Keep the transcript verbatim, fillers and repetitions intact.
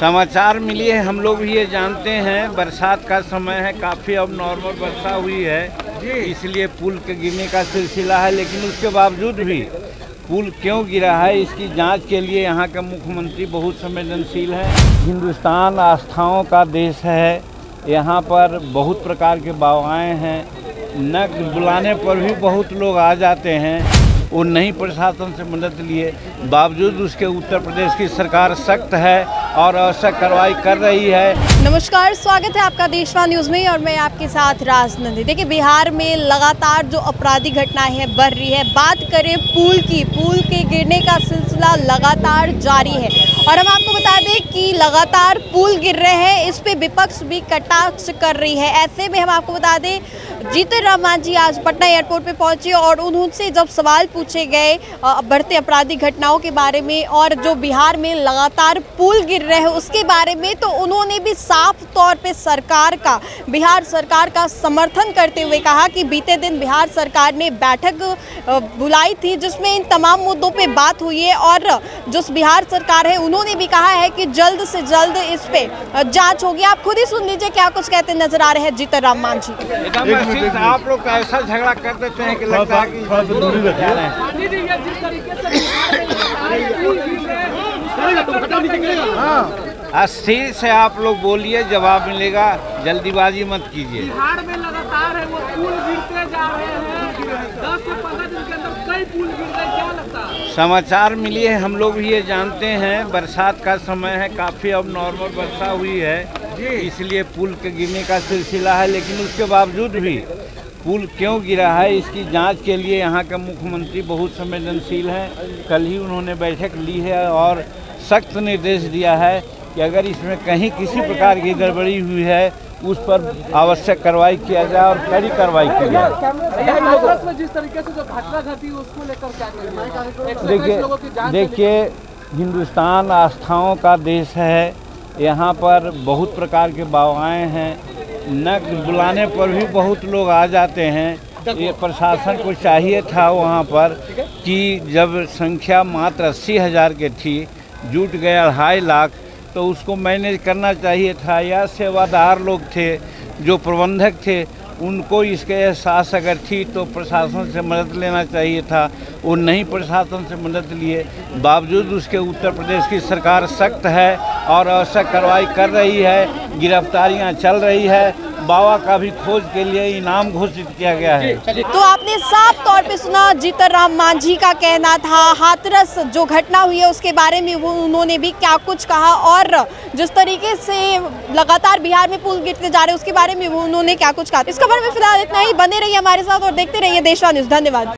समाचार मिली है, हम लोग भी ये जानते हैं। बरसात का समय है, काफ़ी अब नॉर्मल वर्षा हुई है, इसलिए पुल के गिरने का सिलसिला है। लेकिन उसके बावजूद भी पुल क्यों गिरा है, इसकी जांच के लिए यहाँ का मुख्यमंत्री बहुत संवेदनशील है। हिंदुस्तान आस्थाओं का देश है, यहाँ पर बहुत प्रकार के बावाएँ हैं, न बुलाने पर भी बहुत लोग आ जाते हैं। वो नहीं प्रशासन से मदद लिए बावजूद उसके उत्तर प्रदेश की सरकार सख्त है और आवश्यक कार्रवाई कर रही है। नमस्कार, स्वागत है आपका देसवा न्यूज में और मैं आपके साथ राजनंदी। देखिए, बिहार में लगातार जो आपराधिक घटनाएं हैं बढ़ रही है। बात करें पुल की, पुल के गिरने का सिलसिला लगातार जारी है और हम आपको बता दें कि लगातार पुल गिर रहे हैं, इस पर विपक्ष भी कटाक्ष कर रही है। ऐसे में हम आपको बता दें, जीतन राम मांझी आज पटना एयरपोर्ट पे पहुंचे और उनसे जब सवाल पूछे गए बढ़ते आपराधिक घटनाओं के बारे में और जो बिहार में लगातार पुल गिर रहे हैं उसके बारे में, तो उन्होंने भी साफ तौर पे सरकार का, बिहार सरकार का समर्थन करते हुए कहा कि बीते दिन बिहार सरकार ने बैठक बुलाई थी जिसमें इन तमाम मुद्दों पर बात हुई है और जो बिहार सरकार है उन्होंने भी कहा है कि जल्द से जल्द इस पर जाँच होगी। आप खुद ही सुन लीजिए क्या कुछ कहते नजर आ रहे हैं जीतन राम मांझी। आप लोग ऐसा झगड़ा कर देते हैं कि लगता है कि अस्थिर से आप लोग बोलिए, जवाब मिलेगा, जल्दीबाजी मत कीजिए। बिहार में लगातार है वो पुल गिरते जा रहे हैं, दस से पंद्रह दिन के अंदर कई पुल गिर रहे हैं, क्या लगता है? समाचार मिली है, हम लोग भी ये जानते हैं। बरसात का समय है, काफ़ी अब नॉर्मल वर्षा हुई है, इसलिए पुल के गिरने का सिलसिला है। लेकिन उसके बावजूद भी पुल क्यों गिरा है, इसकी जांच के लिए यहाँ का मुख्यमंत्री बहुत संवेदनशील है। कल ही उन्होंने बैठक ली है और सख्त निर्देश दिया है कि अगर इसमें कहीं किसी प्रकार की गड़बड़ी हुई है उस पर आवश्यक कार्रवाई किया जाए और कड़ी कार्रवाई की जाए। जिस तरीके से जो घटना घटी उसको लेकर देखिए देखिए हिंदुस्तान आस्थाओं का देश है, यहाँ पर बहुत प्रकार के बावाएँ हैं, न बुलाने पर भी बहुत लोग आ जाते हैं। ये प्रशासन को चाहिए था वहाँ पर कि जब संख्या मात्र अस्सी हज़ार के थी, जुट गया अढ़ाई लाख, तो उसको मैनेज करना चाहिए था। या सेवादार लोग थे, जो प्रबंधक थे, उनको इसके एहसास अगर थी तो प्रशासन से मदद लेना चाहिए था। वो नहीं प्रशासन से मदद लिए बावजूद उसके उत्तर प्रदेश की सरकार सख्त है और आवश्यक कार्रवाई कर रही है, गिरफ्तारियां चल रही है, बावा का भी खोज के लिए इनाम घोषित किया गया है। तो आपने साफ तौर पे सुना जीतन राम मांझी का कहना था। हाथरस जो घटना हुई है उसके बारे में वो उन्होंने भी क्या कुछ कहा और जिस तरीके से लगातार बिहार में पुल गिरते जा रहे हैं उसके बारे में वो उन्होंने क्या कुछ कहा। इस खबर में फिलहाल इतना ही। बने रहिए हमारे साथ और देखते रहिए देसवा न्यूज। धन्यवाद।